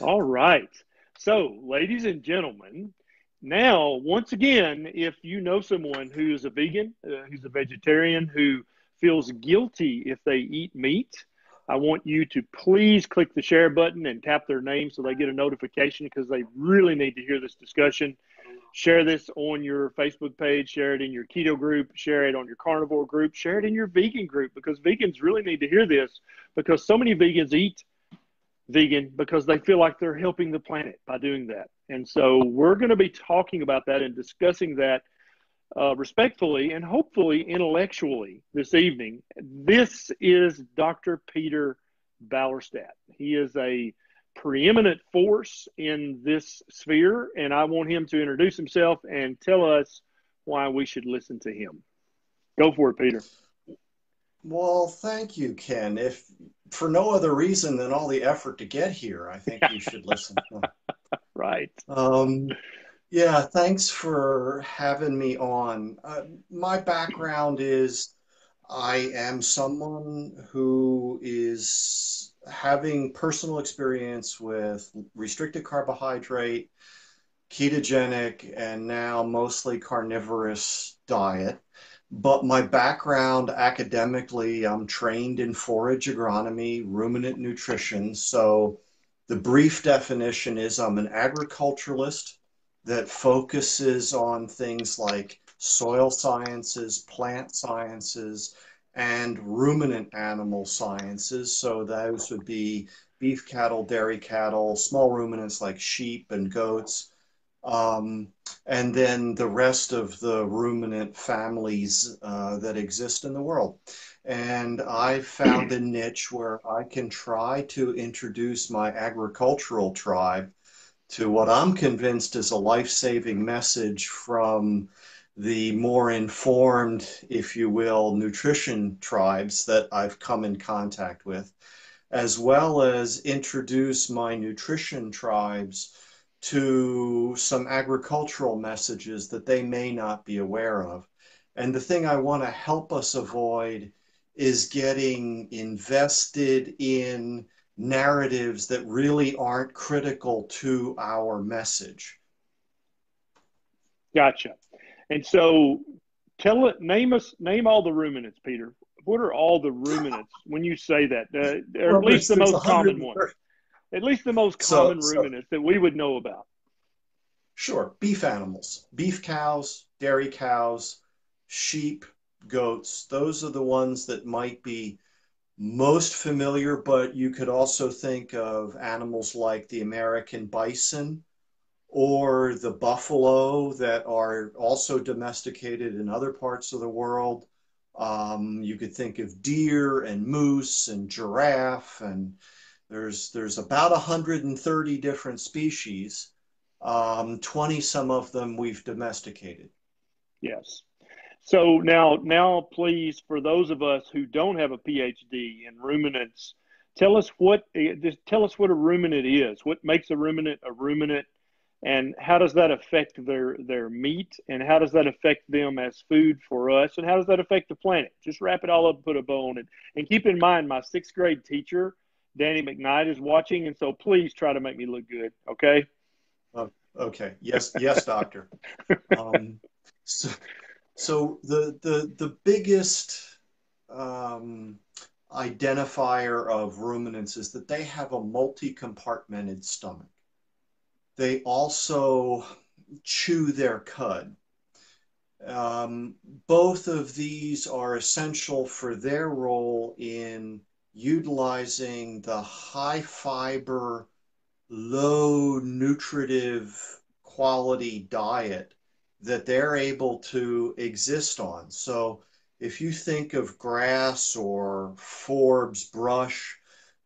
All right. So, ladies and gentlemen, now, once again, if you know someone who is a vegan, who's a vegetarian, who feels guilty if they eat meat, I want you to please click the share button and tap their name so they get a notification, because they really need to hear this discussion. Share this on your Facebook page, share it in your keto group, share it on your carnivore group, share it in your vegan group, because vegans really need to hear this, because so many vegans eat vegan because they feel like they're helping the planet by doing that. And so we're going to be talking about that and discussing that respectfully and hopefully intellectually this evening. This is Dr. Peter Ballerstedt. He is a preeminent force in this sphere, and I want him to introduce himself and tell us why we should listen to him. Go for it, Peter. Well, thank you, Ken. If for no other reason than all the effort to get here, I think you should listen to him. Right. Yeah, thanks for having me on. My background is I am someone who is having personal experience with restricted carbohydrate, ketogenic, and now mostly carnivorous diet. But my background academically, I'm trained in forage agronomy, ruminant nutrition. So the brief definition is I'm an agriculturalist that focuses on things like soil sciences, plant sciences, and ruminant animal sciences. So those would be beef cattle, dairy cattle, small ruminants like sheep and goats, and then the rest of the ruminant families that exist in the world. And I found a niche where I can try to introduce my agricultural tribe to what I'm convinced is a life-saving message from the more informed, if you will, nutrition tribes that I've come in contact with, as well as introduce my nutrition tribes to some agricultural messages that they may not be aware of. And the thing I want to help us avoid is getting invested in narratives that really aren't critical to our message. Gotcha. And so name all the ruminants, Peter. What are all the ruminants when you say that? Or at least the most common ones. At least the most common ruminants that we would know about. Sure. Beef animals. Beef cows, dairy cows, sheep, goats. Those are the ones that might be most familiar, but you could also think of animals like the American bison or the buffalo that are also domesticated in other parts of the world. You could think of deer and moose and giraffe, and there's about 130 different species, 20 some of them we've domesticated. Yes. So now please, for those of us who don't have a PhD in ruminants, tell us what a ruminant is. What makes a ruminant, and how does that affect their meat, and how does that affect them as food for us, and how does that affect the planet? Just wrap it all up and put a bow on it. And keep in mind, my 6th grade teacher, Danny McKnight, is watching, and so please try to make me look good, okay? Okay. Yes, yes, doctor. So the biggest identifier of ruminants is that they have a multi-compartmented stomach. They also chew their cud. Both of these are essential for their role in utilizing the high fiber, low nutritive quality diet that they're able to exist on. So if you think of grass or forbs brush,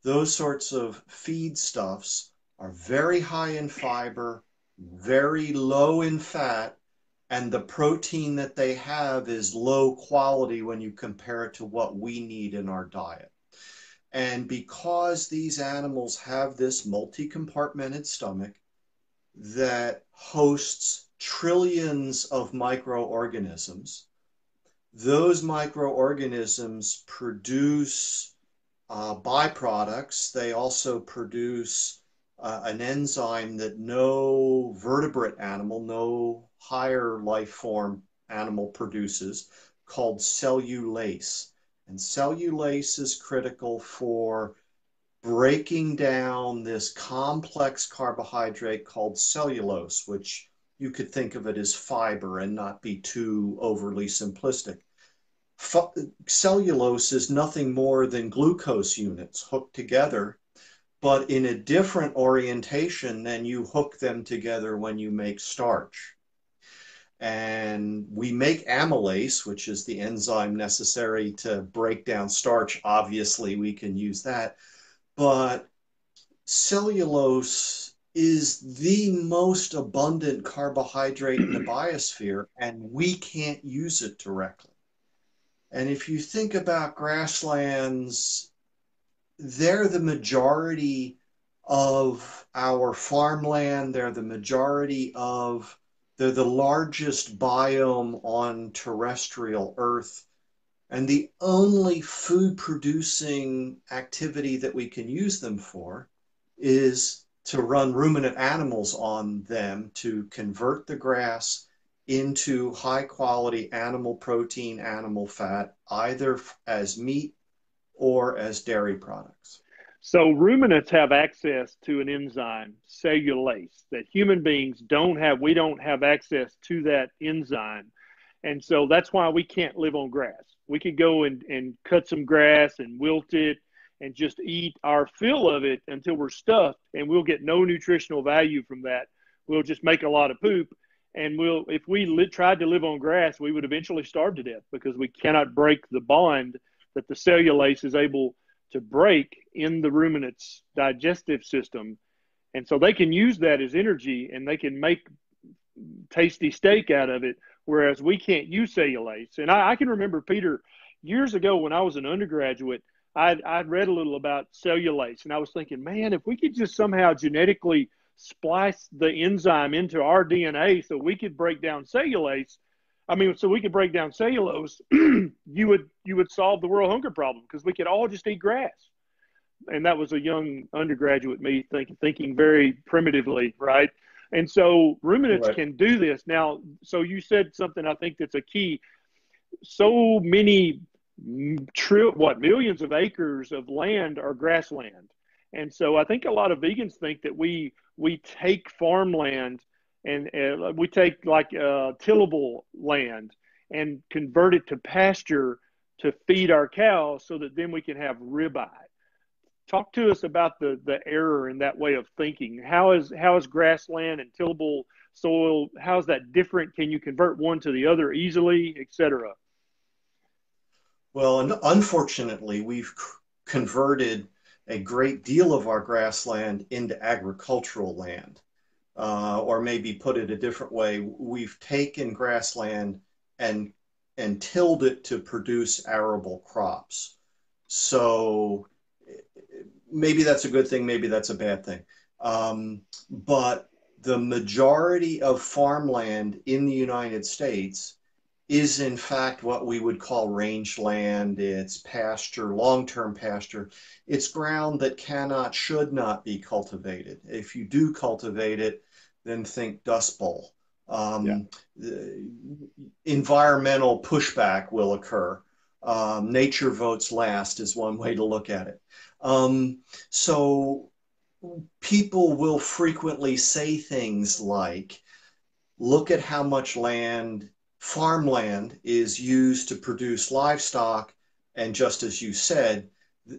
those sorts of feedstuffs are very high in fiber, very low in fat, and the protein that they have is low quality when you compare it to what we need in our diet. And because these animals have this multi-compartmented stomach that hosts trillions of microorganisms, those microorganisms produce byproducts. They also produce an enzyme that no vertebrate animal, no higher life form animal produces, called cellulase. And cellulase is critical for breaking down this complex carbohydrate called cellulose, which you could think of it as fiber and not be too overly simplistic. Cellulose is nothing more than glucose units hooked together, but in a different orientation than you hook them together when you make starch. And we make amylase, which is the enzyme necessary to break down starch. Obviously, we can use that. But cellulose is the most abundant carbohydrate in the biosphere, and we can't use it directly. And if you think about grasslands, they're the majority of our farmland. They're the majority of... They're the largest biome on terrestrial Earth, and the only food-producing activity that we can use them for is to run ruminant animals on them to convert the grass into high-quality animal protein, animal fat, either as meat or as dairy products. So ruminants have access to an enzyme, cellulase, that human beings don't have. We don't have access to that enzyme. And so that's why we can't live on grass. We could go and cut some grass and wilt it and just eat our fill of it until we're stuffed, and we'll get no nutritional value from that. We'll just make a lot of poop. And we'll, if we tried to live on grass, we would eventually starve to death because we cannot break the bond that the cellulase is able to break in the ruminant's digestive system. And so they can use that as energy and they can make tasty steak out of it, whereas we can't use cellulase. And I can remember, Peter, years ago when I was an undergraduate, I'd read a little about cellulase, and I was thinking, man, if we could just somehow genetically splice the enzyme into our DNA so we could break down cellulase, you would solve the world hunger problem because we could all just eat grass. And that was a young undergraduate me thinking very primitively, right? And so ruminants can do this. Now, so you said something I think that's a key. So many, millions of acres of land are grassland. And so I think a lot of vegans think that we take farmland and we take like tillable land and convert it to pasture to feed our cows so that then we can have ribeye. Talk to us about the error in that way of thinking. How is grassland and tillable soil, how is that different? Can you convert one to the other easily, et cetera? Well, and unfortunately, we've converted a great deal of our grassland into agricultural land. Or maybe put it a different way, we've taken grassland and tilled it to produce arable crops. So maybe that's a good thing, maybe that's a bad thing. But the majority of farmland in the United States is in fact what we would call rangeland. It's pasture, long-term pasture. It's ground that cannot, should not be cultivated. If you do cultivate it, then think Dust Bowl. The environmental pushback will occur. Nature votes last is one way to look at it. So people will frequently say things like, look at how much land farmland is used to produce livestock, and just as you said,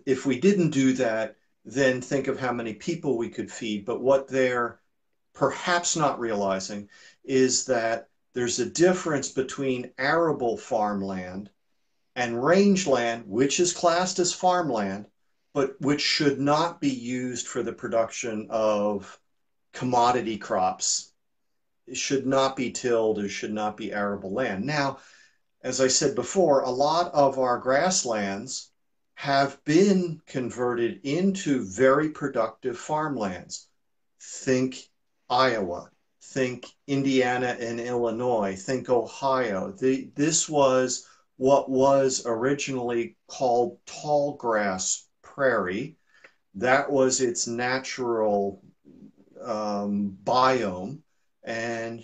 if we didn't do that, then think of how many people we could feed. But what they're perhaps not realizing is that there's a difference between arable farmland and rangeland, which is classed as farmland, but which should not be used for the production of commodity crops. It should not be tilled, it should not be arable land. Now, as I said before, a lot of our grasslands have been converted into very productive farmlands. Think Iowa, think Indiana and Illinois, think Ohio. This was what was originally called tall grass prairie. That was its natural biome, and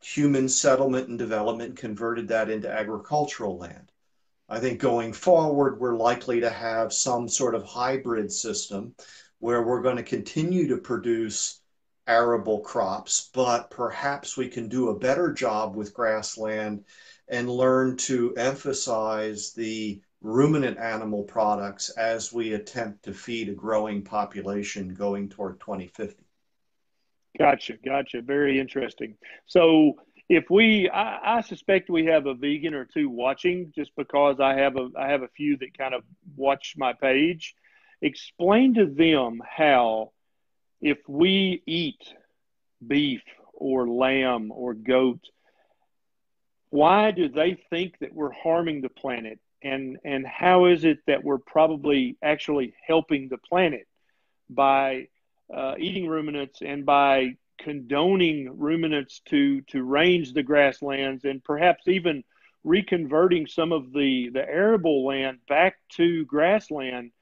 human settlement and development converted that into agricultural land. I think going forward, we're likely to have some sort of hybrid system where we're going to continue to produce arable crops, but perhaps we can do a better job with grassland and learn to emphasize the ruminant animal products as we attempt to feed a growing population going toward 2050. Gotcha, gotcha. Very interesting. So if we, I suspect we have a vegan or two watching, just because I have a few that kind of watch my page. Explain to them how, if we eat beef or lamb or goat, why do they think that we're harming the planet? And how is it that we're probably actually helping the planet by eating ruminants and by condoning ruminants to range the grasslands, and perhaps even reconverting some of the arable land back to grassland?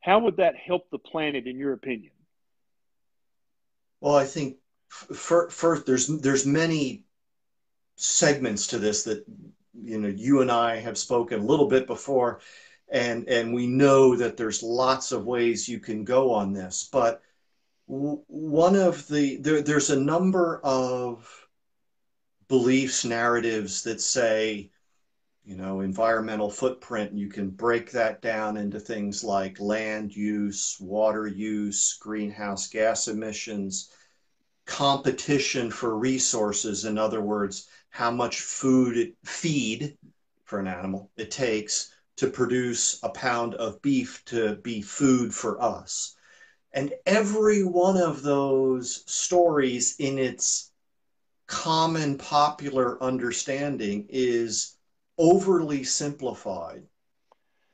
How would that help the planet, in your opinion? Well, I think first there's many segments to this that, you know, you and I have spoken a little bit before, and we know that there's lots of ways you can go on this. But one of the there's a number of beliefs, narratives that say, you know, environmental footprint, and you can break that down into things like land use, water use, greenhouse gas emissions, competition for resources. In other words, how much feed for an animal it takes to produce a pound of beef to be food for us. And every one of those stories, in its common popular understanding, is overly simplified,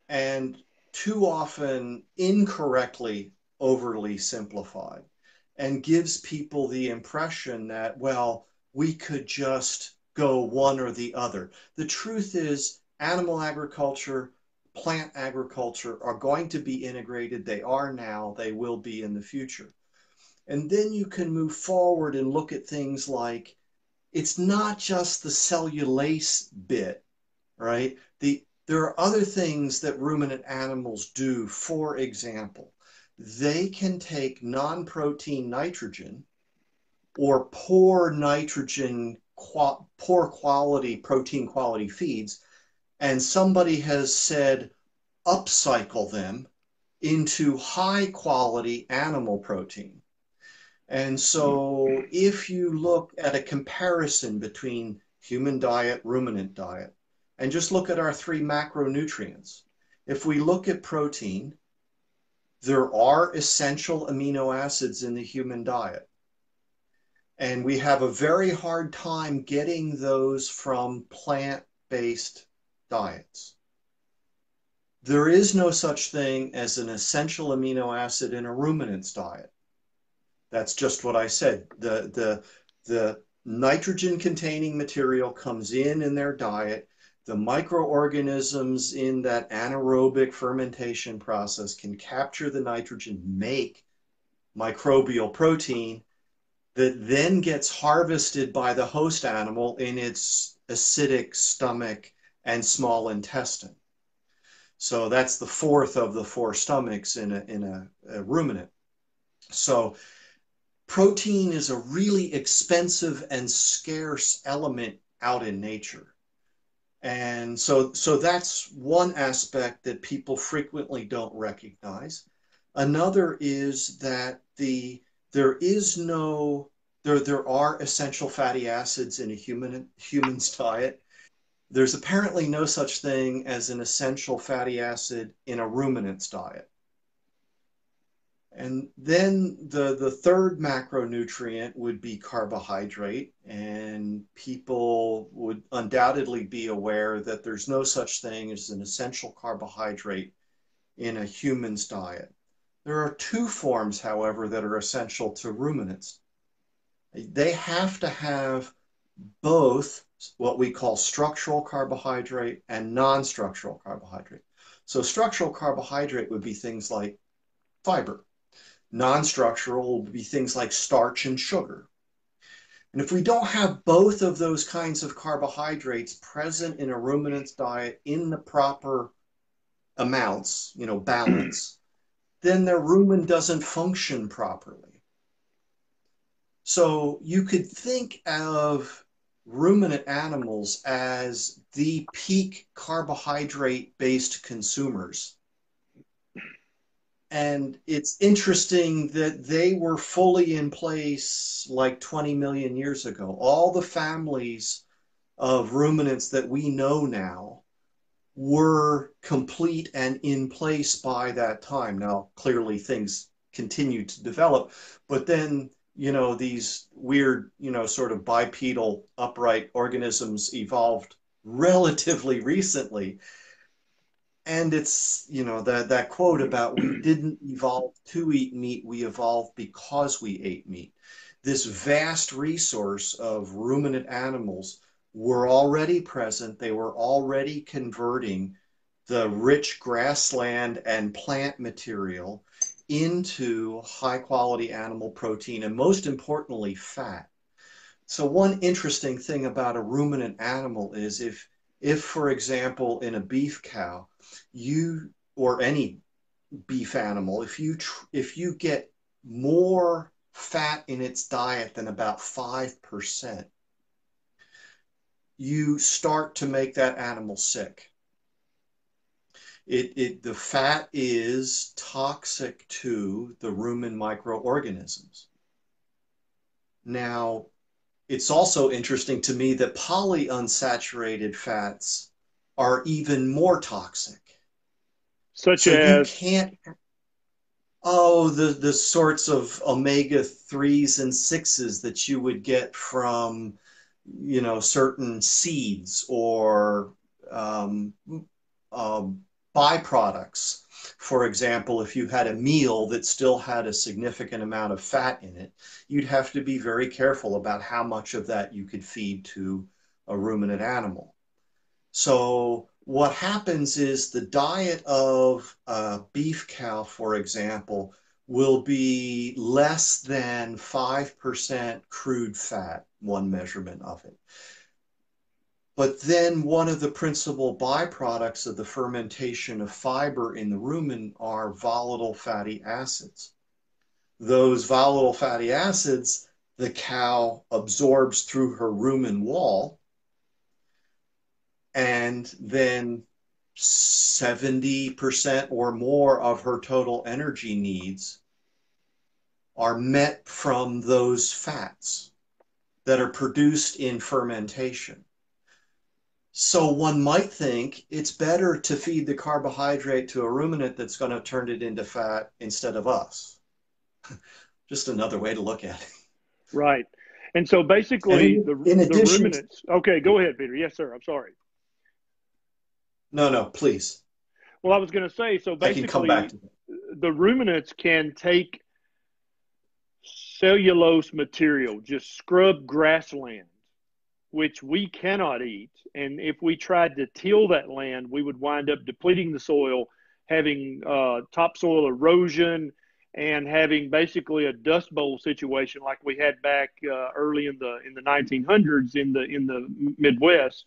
and too often incorrectly overly simplified, and gives people the impression that, well, we could just go one or the other. The truth is, animal agriculture, plant agriculture are going to be integrated. They are now, they will be in the future. And then you can move forward and look at things like, it's not just the cellulase bit, right? There are other things that ruminant animals do. For example, they can take non-protein nitrogen or poor nitrogen, poor quality, protein quality feeds, and somebody has said, upcycle them into high quality animal protein. And so if you look at a comparison between human diet, ruminant diet, and just look at our three macronutrients, if we look at protein, there are essential amino acids in the human diet. And we have a very hard time getting those from plant-based diets. There is no such thing as an essential amino acid in a ruminant's diet. That's just what I said. The nitrogen-containing material comes in their diet. The microorganisms in that anaerobic fermentation process can capture the nitrogen, make microbial protein, that then gets harvested by the host animal in its acidic stomach and small intestine. So that's the fourth of the four stomachs in a ruminant. So protein is a really expensive and scarce element out in nature. And so that's one aspect that people frequently don't recognize. Another is that there are essential fatty acids in a human's diet. There's apparently no such thing as an essential fatty acid in a ruminant's diet. And then the third macronutrient would be carbohydrate, and people would undoubtedly be aware that there's no such thing as an essential carbohydrate in a human's diet. There are two forms, however, that are essential to ruminants. They have to have both what we call structural carbohydrate and non-structural carbohydrate. So structural carbohydrate would be things like fiber. Non-structural will be things like starch and sugar. And if we don't have both of those kinds of carbohydrates present in a ruminant's diet in the proper amounts, you know, balance, then their rumen doesn't function properly. So you could think of ruminant animals as the peak carbohydrate-based consumers. And it's interesting that they were fully in place like 20 million years ago. All the families of ruminants that we know now were complete and in place by that time. Now, clearly things continued to develop, but then, you know, these weird, you know, sort of bipedal upright organisms evolved relatively recently. And it's, you know, that quote about we didn't evolve to eat meat, we evolved because we ate meat. This vast resource of ruminant animals were already present. They were already converting the rich grassland and plant material into high-quality animal protein and, most importantly, fat. So one interesting thing about a ruminant animal is if, for example, in a beef cow, you, or any beef animal, if you get more fat in its diet than about 5%, you start to make that animal sick. The fat is toxic to the rumen microorganisms. Now, it's also interesting to me that polyunsaturated fats are even more toxic. Such as? You can't, the sorts of omega-3s and 6s that you would get from, you know, certain seeds or byproducts. For example, if you had a meal that still had a significant amount of fat in it, you'd have to be very careful about how much of that you could feed to a ruminant animal. So what happens is the diet of a beef cow, for example, will be less than 5% crude fat, one measurement of it. But then one of the principal byproducts of the fermentation of fiber in the rumen are volatile fatty acids. Those volatile fatty acids, the cow absorbs through her rumen wall, and then 70% or more of her total energy needs are met from those fats that are produced in fermentation. So one might think it's better to feed the carbohydrate to a ruminant that's going to turn it into fat instead of us. Just another way to look at it. Right. And so basically the ruminants. Okay, go ahead, Peter. Yes, sir. I'm sorry. No, please. Well, I was going to say, so basically I can come back to that. The ruminants can take cellulose material, just scrub grassland, which we cannot eat. And if we tried to till that land, we would wind up depleting the soil, having topsoil erosion, and having basically a dust bowl situation like we had back early in the 1900s in the Midwest.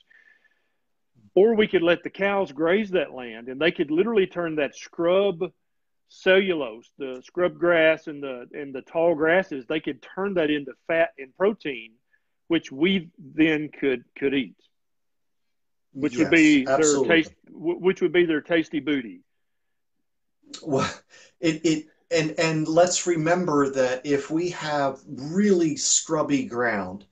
Or we could let the cows graze that land, and they could literally turn that scrub cellulose, the scrub grass and the tall grasses, they could turn that into fat and protein, which we then could eat, which yes, would be absolutely. Which would be their tasty booty. Well, and let's remember that if we have really scrubby ground,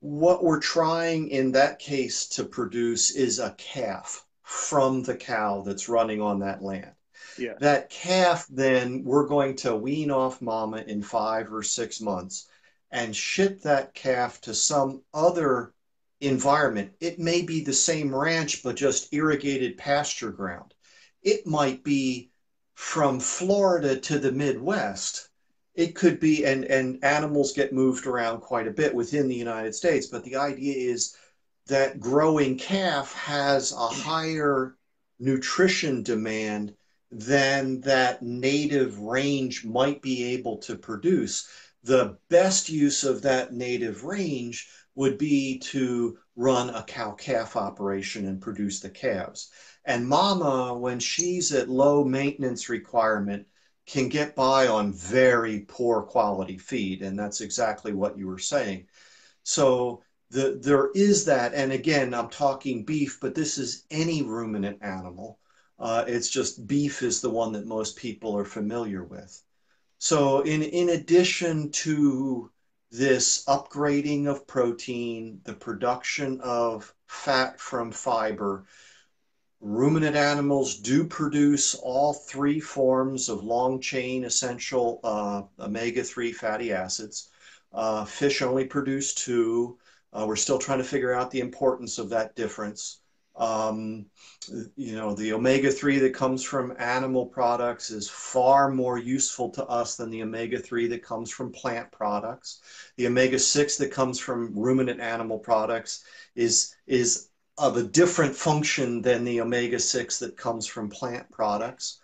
what we're trying in that case to produce is a calf from the cow that's running on that land. Yeah. That calf, then we're going to wean off mama in 5 or 6 months and ship that calf to some other environment. It may be the same ranch, but just irrigated pasture ground. It might be from Florida to the Midwest. It could be, and animals get moved around quite a bit within the United States, but the idea is that growing calf has a higher nutrition demand than that native range might be able to produce. The best use of that native range would be to run a cow-calf operation and produce the calves. And mama, when she's at low maintenance requirement, can get by on very poor quality feed. And that's exactly what you were saying. So there is that. And again, I'm talking beef, but this is any ruminant animal. It's just beef is the one that most people are familiar with. So in addition to this upgrading of protein, the production of fat from fiber, ruminant animals do produce all three forms of long-chain essential omega-3 fatty acids. Fish only produce two. We're still trying to figure out the importance of that difference. You know, the omega-3 that comes from animal products is far more useful to us than the omega-3 that comes from plant products. The omega-6 that comes from ruminant animal products is of a different function than the omega-6 that comes from plant products.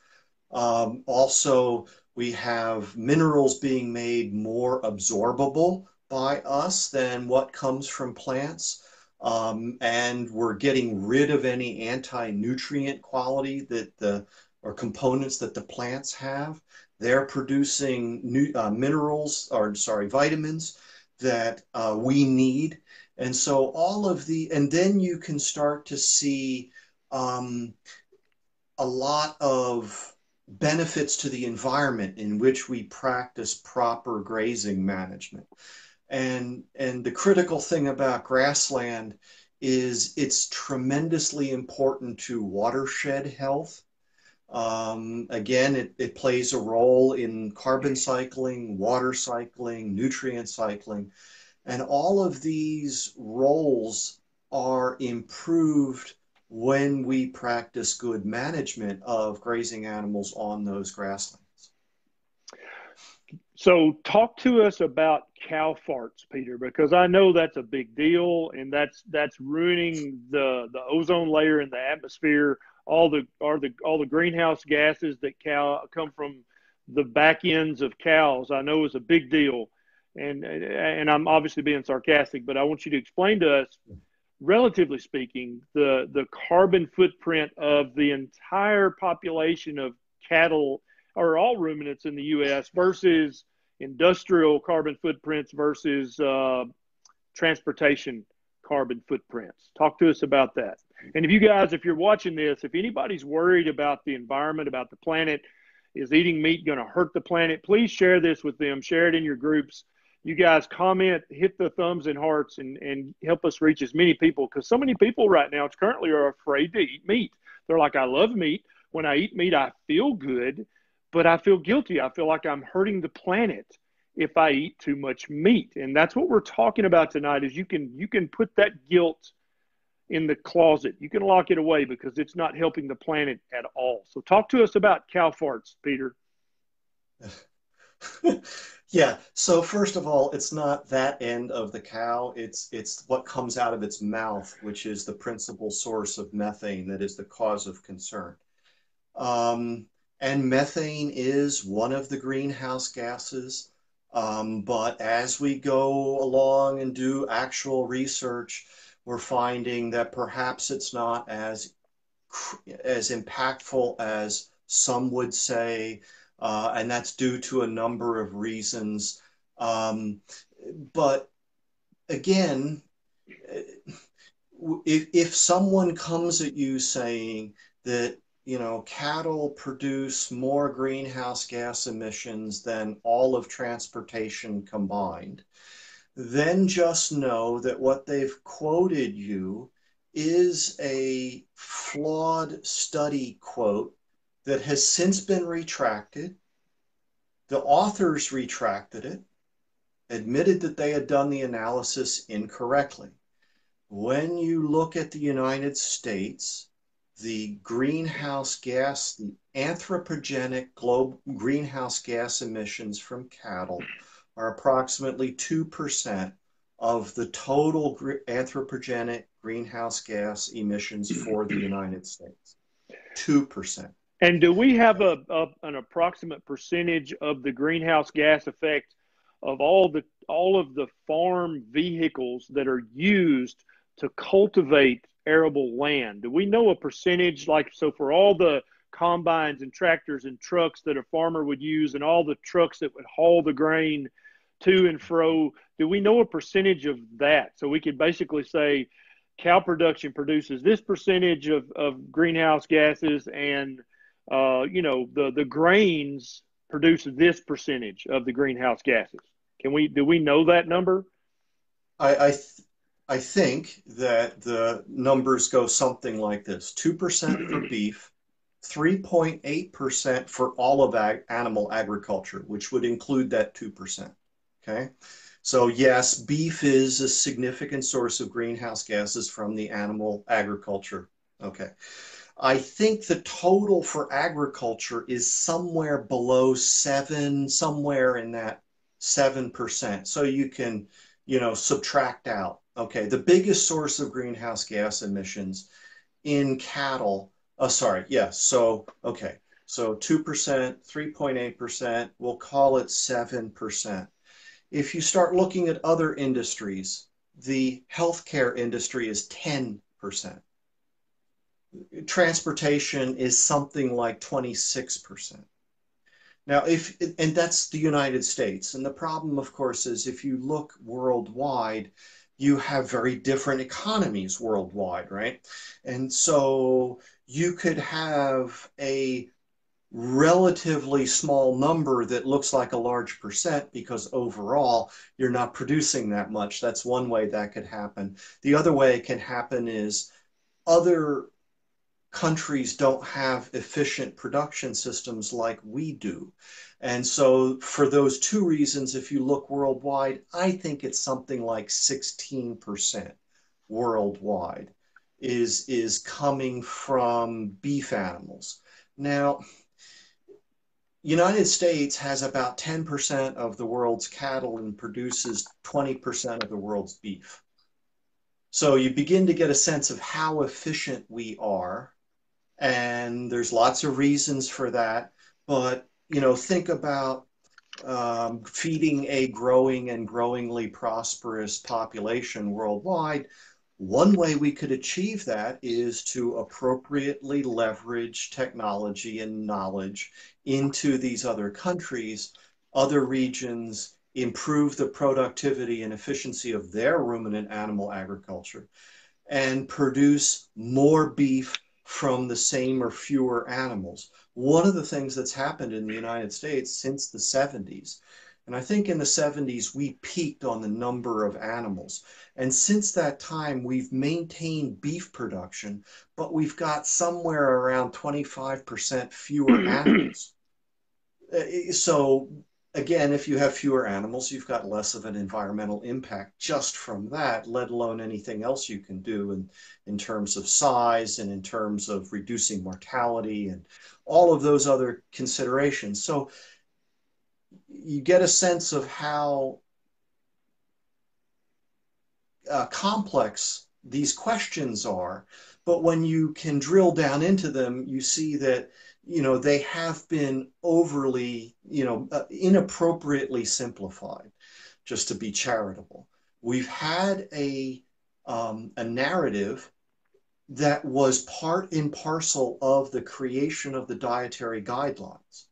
Also, we have minerals being made more absorbable by us than what comes from plants. And we're getting rid of any anti-nutrient quality that or components that the plants have. They're producing new minerals, or sorry, vitamins that we need. And so all of the, and then you can start to see a lot of benefits to the environment in which we practice proper grazing management. And the critical thing about grassland is it's tremendously important to watershed health. Again, it plays a role in carbon cycling, water cycling, nutrient cycling, and all of these roles are improved when we practice good management of grazing animals on those grasslands. So talk to us about cow farts, Peter, because I know that's a big deal, and that's ruining the ozone layer in the atmosphere, all the greenhouse gases that come from the back ends of cows. I know is a big deal, and I'm obviously being sarcastic, but I want you to explain to us, relatively speaking, the carbon footprint of the entire population of cattle or all ruminants in the U.S. versus industrial carbon footprints versus transportation carbon footprints. Talk to us about that. And if you guys, if you're watching this, if anybody's worried about the environment, about the planet, is eating meat going to hurt the planet, please share this with them. Share it in your groups. You guys comment, hit the thumbs and hearts, and help us reach as many people, because so many people right now currently are afraid to eat meat. They're like, I love meat. When I eat meat, I feel good. But I feel guilty. I feel like I'm hurting the planet if I eat too much meat. And that's what we're talking about tonight, is you can put that guilt in the closet. You can lock it away because it's not helping the planet at all. So talk to us about cow farts, Peter. Yeah. So first of all, it's not that end of the cow. It's what comes out of its mouth, which is the principal source of methane that is the cause of concern. And methane is one of the greenhouse gases. But as we go along and do actual research, we're finding that perhaps it's not as impactful as some would say. And that's due to a number of reasons. But again, if someone comes at you saying that, you know, cattle produce more greenhouse gas emissions than all of transportation combined, then just know that what they've quoted you is a flawed study quote that has since been retracted. The authors retracted it, admitted that they had done the analysis incorrectly. When you look at the United States, the greenhouse gas, the anthropogenic global greenhouse gas emissions from cattle are approximately 2% of the total anthropogenic greenhouse gas emissions for the United States. 2%. And do we have an approximate percentage of the greenhouse gas effect of all of the farm vehicles that are used to cultivate arable land? Do we know a percentage, like, so for all the combines and tractors and trucks that a farmer would use and all the trucks that would haul the grain to and fro, do we know a percentage of that? So we could basically say cow production produces this percentage of greenhouse gases, and the grains produce this percentage of the greenhouse gases. Do we know that number? I think that the numbers go something like this: 2% for beef, 3.8% for all of animal agriculture, which would include that 2%. Okay, so yes, beef is a significant source of greenhouse gases from the animal agriculture. Okay. I think the total for agriculture is somewhere below 7, somewhere in that 7%. So you can, subtract out. Okay, the biggest source of greenhouse gas emissions in cattle. Oh, sorry. Yeah. So, okay. So 2%, 3.8%, we'll call it 7%. If you start looking at other industries, the healthcare industry is 10%. Transportation is something like 26%. Now, and that's the United States. And the problem, of course, is if you look worldwide, you have very different economies worldwide, right? And so you could have a relatively small number that looks like a large percent because overall you're not producing that much. That's one way that could happen. The other way it can happen is other countries don't have efficient production systems like we do. And so for those two reasons, if you look worldwide, I think it's something like 16% worldwide is coming from beef animals. Now, United States has about 10% of the world's cattle and produces 20% of the world's beef. So you begin to get a sense of how efficient we are. And there's lots of reasons for that, but think about feeding a growing and growingly prosperous population worldwide. One way we could achieve that is to appropriately leverage technology and knowledge into these other countries, other regions, improve the productivity and efficiency of their ruminant animal agriculture, and produce more beef from the same or fewer animals. One of the things that's happened in the United States since the 70s, and I think in the 70s we peaked on the number of animals, and since that time we've maintained beef production, but we've got somewhere around 25% fewer animals. So again, if you have fewer animals, you've got less of an environmental impact just from that, let alone anything else you can do in terms of size and in terms of reducing mortality and all of those other considerations. So you get a sense of how complex these questions are, but when you can drill down into them, you see that they have been overly, inappropriately simplified, just to be charitable. We've had a narrative that was part and parcel of the creation of the dietary guidelines.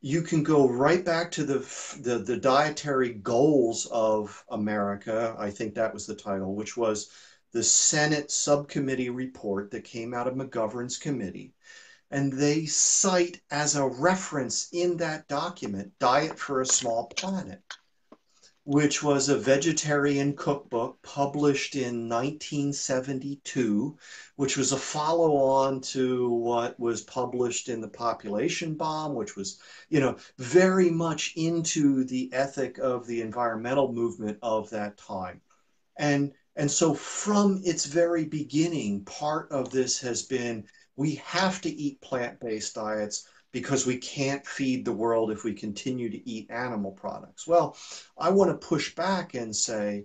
You can go right back to the dietary goals of America, I think that was the title, which was the Senate subcommittee report that came out of McGovern's committee. And they cite as a reference in that document, Diet for a Small Planet, which was a vegetarian cookbook published in 1972, which was a follow-on to what was published in the Population Bomb, which was, very much into the ethic of the environmental movement of that time. And so from its very beginning, part of this has been, we have to eat plant-based diets because we can't feed the world if we continue to eat animal products. Well, I want to push back and say,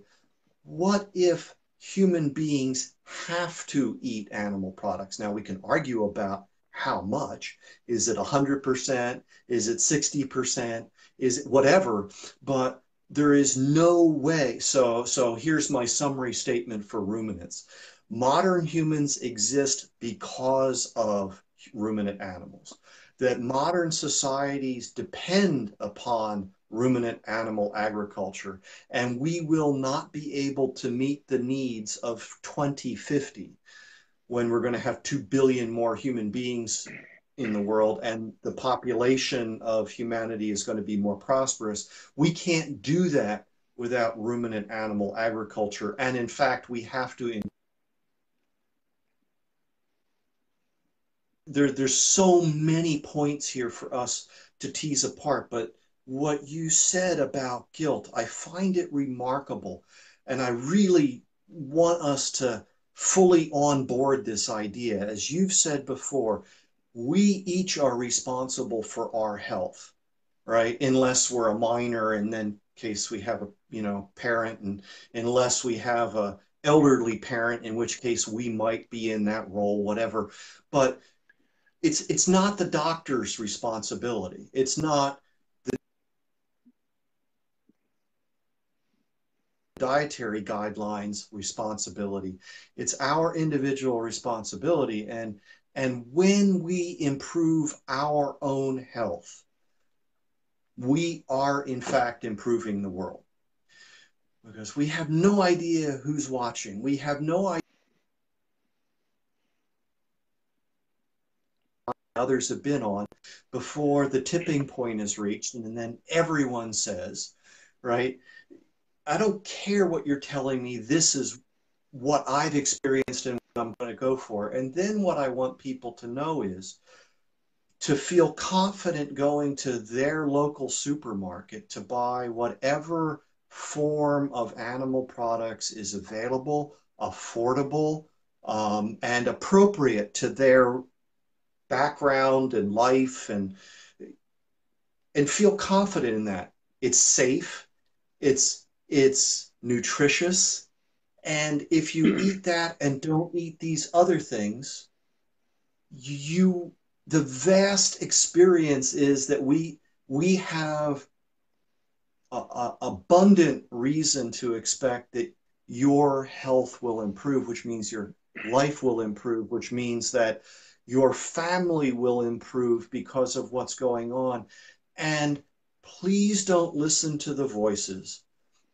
what if human beings have to eat animal products? Now, we can argue about how much. Is it 100%? Is it 60%? Is it whatever? But there is no way. So here's my summary statement for ruminants. Modern humans exist because of ruminant animals. That modern societies depend upon ruminant animal agriculture, and we will not be able to meet the needs of 2050 when we're going to have 2 billion more human beings in the world, and the population of humanity is going to be more prosperous. We can't do that without ruminant animal agriculture, and in fact, we have to. There's so many points here for us to tease apart, but what you said about guilt, I find it remarkable, and I really want us to fully onboard this idea. As you've said before, we each are responsible for our health, right? Unless we're a minor, and then in case we have a parent, and unless we have a elderly parent, in which case we might be in that role, whatever. But it's not the doctor's responsibility. It's not the dietary guidelines responsibility. It's our individual responsibility. And when we improve our own health, we are in fact improving the world. Because we have no idea who's watching. We have no idea others have been on before the tipping point is reached, and then everyone says, right, I don't care what you're telling me, this is what I've experienced and what I'm going to go for. And then what I want people to know is to feel confident going to their local supermarket to buy whatever form of animal products is available, affordable, and appropriate to their background and life, and feel confident in that. It's safe, it's nutritious, and if you eat that and don't eat these other things, the vast experience is that we have abundant reason to expect that your health will improve, which means your life will improve, which means that your family will improve because of what's going on. And please don't listen to the voices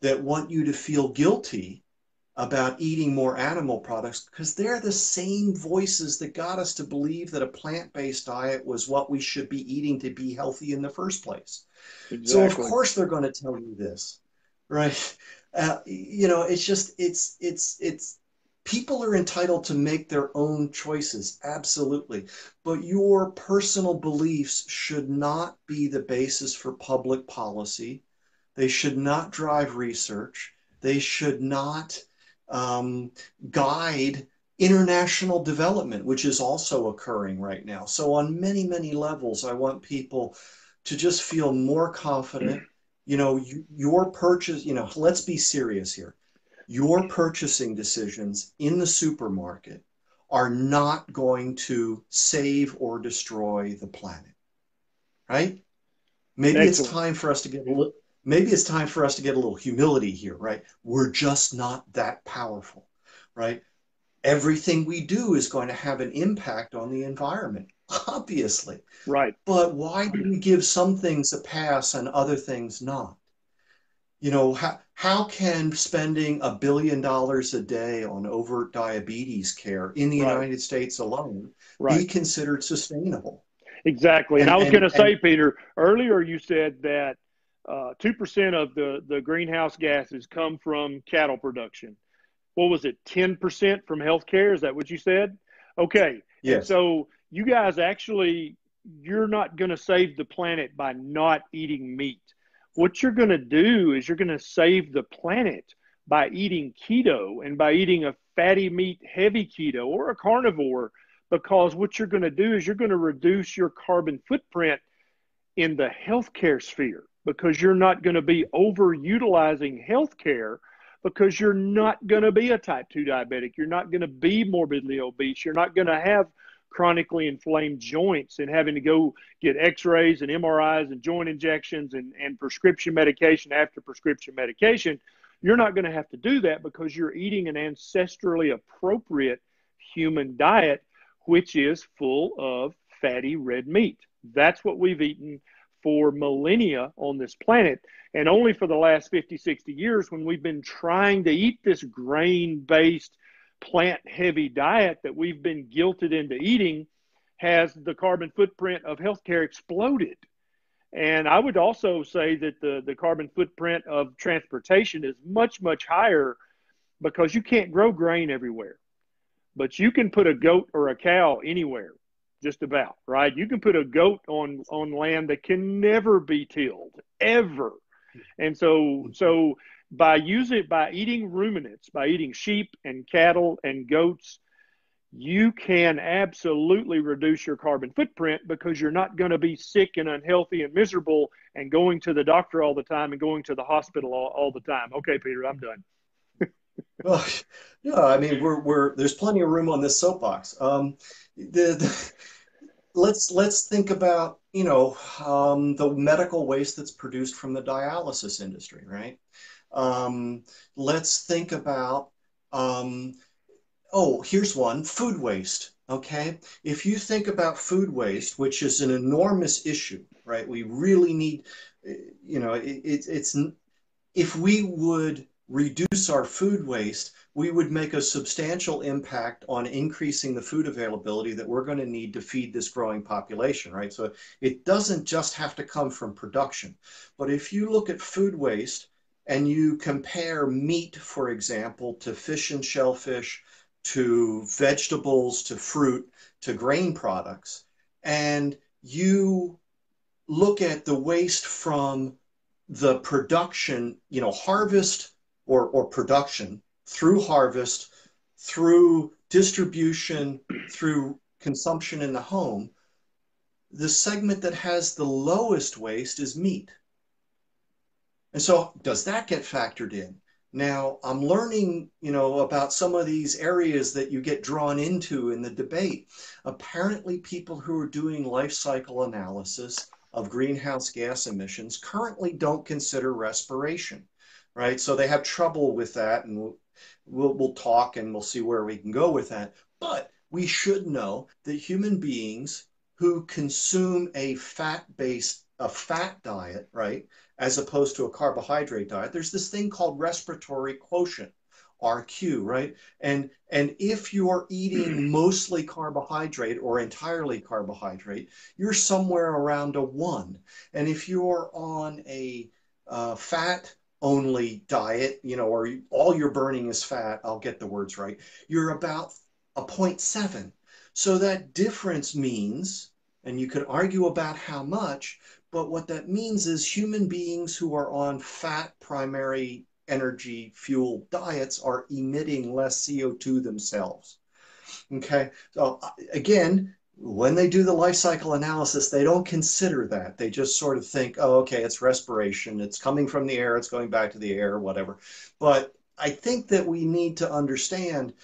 that want you to feel guilty about eating more animal products, because they're the same voices that got us to believe that a plant-based diet was what we should be eating to be healthy in the first place. Exactly. So of course they're going to tell you this, right? It's just, people are entitled to make their own choices, absolutely. But your personal beliefs should not be the basis for public policy. They should not drive research. They should not guide international development, which is also occurring right now. So on many, many levels, I want people to just feel more confident. Your purchase, let's be serious here. Your purchasing decisions in the supermarket are not going to save or destroy the planet, right? Maybe it's time for us to get a look. Maybe it's time for us to get a little humility here, right? We're just not that powerful, right? Everything we do is going to have an impact on the environment, obviously. Right. But why do we give some things a pass and other things not? How can spending $1 billion a day on overt diabetes care in the United States alone be considered sustainable? Exactly. And I was going to say, Peter, earlier you said that 2% of the greenhouse gases come from cattle production. What was it, 10% from healthcare? Is that what you said? Okay. Yes. And so you guys actually, you're not going to save the planet by not eating meat. What you're going to do is you're going to save the planet by eating keto and by eating a fatty meat heavy keto or a carnivore, because what you're going to do is you're going to reduce your carbon footprint in the healthcare sphere, because you're not going to be overutilizing healthcare, because you're not going to be a type 2 diabetic. You're not going to be morbidly obese. You're not going to have chronically inflamed joints and having to go get x-rays and MRIs and joint injections and prescription medication after prescription medication, you're not going to have to do that because you're eating an ancestrally appropriate human diet, which is full of fatty red meat. That's what we've eaten for millennia on this planet. And only for the last 50, 60 years when we've been trying to eat this grain-based, plant-heavy diet that we've been guilted into eating has the carbon footprint of healthcare exploded. And I would also say that the carbon footprint of transportation is much, much higher because you can't grow grain everywhere. But you can put a goat or a cow anywhere, just about, right? You can put a goat on land that can never be tilled, ever. And so by eating ruminants, by eating sheep and cattle and goats, you can absolutely reduce your carbon footprint because you're not going to be sick and unhealthy and miserable and going to the doctor all the time and going to the hospital all the time. Okay, Peter, I'm done. Well, no, I mean, there's plenty of room on this soapbox. Let's think about, you know, the medical waste that's produced from the dialysis industry, right? Let's think about, oh, here's one, food waste, okay? If you think about food waste, which is an enormous issue, right? We really need, you know, it's if we would reduce our food waste, we would make a substantial impact on increasing the food availability that we're going to need to feed this growing population, right? So it doesn't just have to come from production. But if you look at food waste and you compare meat, for example, to fish and shellfish, to vegetables, to fruit, to grain products, and you look at the waste from the production, you know, harvest, or production, through harvest, through distribution, through consumption in the home, the segment that has the lowest waste is meat. And so does that get factored in? Now, I'm learning, you know, about some of these areas that you get drawn into in the debate. Apparently, people who are doing life cycle analysis of greenhouse gas emissions currently don't consider respiration. Right, so they have trouble with that, and we'll talk and we'll see where we can go with that. But we should know that human beings who consume a fat diet, right, as opposed to a carbohydrate diet, there's this thing called respiratory quotient, RQ, right? And if you're eating mostly carbohydrate or entirely carbohydrate, you're somewhere around a 1. And if you're on a fat only diet, you know, or all you're burning is fat, I'll get the words right, you're about a 0.7. So that difference means, and you could argue about how much, but what that means is human beings who are on fat primary energy fuel diets are emitting less CO2 themselves. Okay, so again, when they do the life cycle analysis, they don't consider that. They just sort of think, oh, okay, it's respiration. It's coming from the air. It's going back to the air, whatever. But I think that we need to understand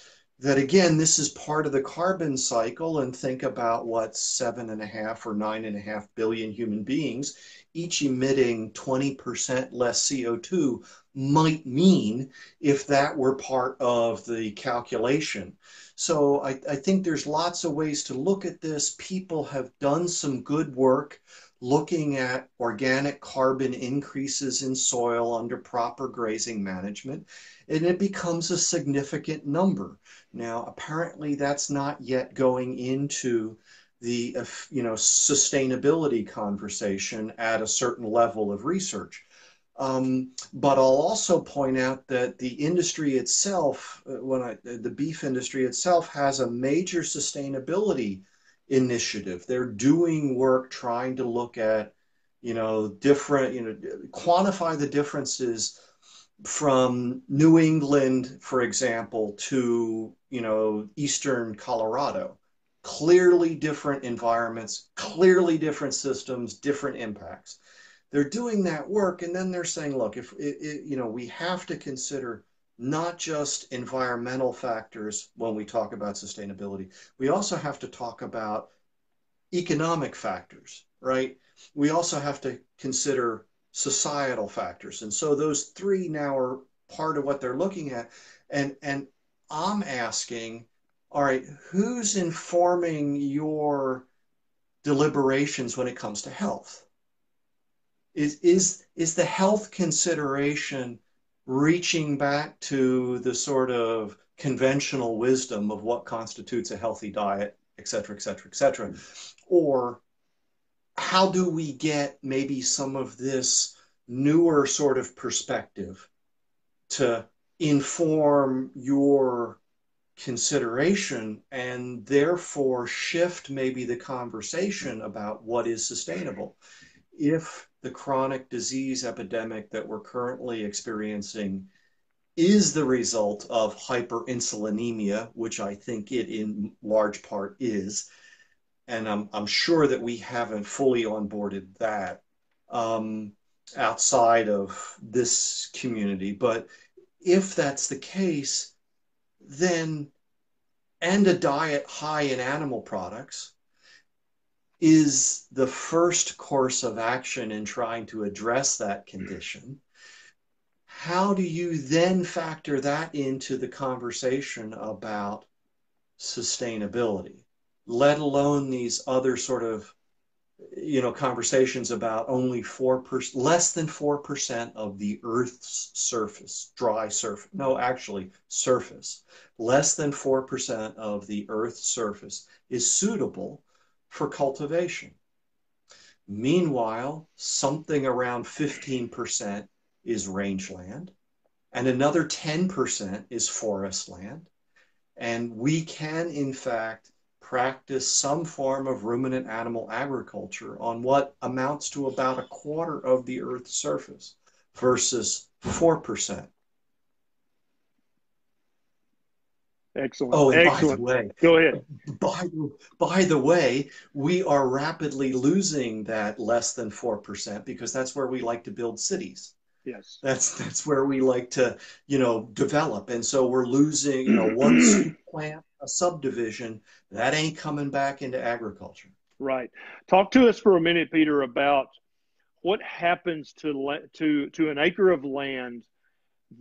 that, again, this is part of the carbon cycle, and think about what 7.5 or 9.5 billion human beings, each emitting 20% less CO2, might mean if that were part of the calculation. So I think there's lots of ways to look at this. People have done some good work looking at organic carbon increases in soil under proper grazing management, and it becomes a significant number. Now, apparently that's not yet going into the, you know, sustainability conversation at a certain level of research. But I'll also point out that the industry itself, the beef industry itself, has a major sustainability initiative. They're doing work trying to look at, you know, different, you know, quantify the differences from New England, for example, to, you know, eastern Colorado. Clearly different environments, clearly different systems, different impacts. They're doing that work, and then they're saying, look, if you know, we have to consider not just environmental factors when we talk about sustainability. We also have to talk about economic factors, right? We also have to consider societal factors. And so those three now are part of what they're looking at. And I'm asking, all right, who's informing your deliberations when it comes to health? Is the health consideration reaching back to the sort of conventional wisdom of what constitutes a healthy diet, et cetera, et cetera, et cetera? Or how do we get maybe some of this newer sort of perspective to inform your consideration and therefore shift maybe the conversation about what is sustainable? If the chronic disease epidemic that we're currently experiencing is the result of hyperinsulinemia, which I think it in large part is, and I'm sure that we haven't fully onboarded that outside of this community. But if that's the case, then, and a diet high in animal products is the first course of action in trying to address that condition. How do you then factor that into the conversation about sustainability, let alone these other sort of, you know, conversations about only less than 4% of the Earth's surface, dry surface, no, actually surface, less than 4% of the Earth's surface is suitable for cultivation. Meanwhile, something around 15% is rangeland, and another 10% is forest land. And we can, in fact, practice some form of ruminant animal agriculture on what amounts to about a quarter of the Earth's surface versus 4%. Excellent. Oh, and excellent. By the way, go ahead. By the way, we are rapidly losing that less than 4% because that's where we like to build cities. Yes. That's where we like to, you know, develop. And so we're losing, you know, one seed plant, a subdivision, that ain't coming back into agriculture. Right. Talk to us for a minute, Peter, about what happens to an acre of land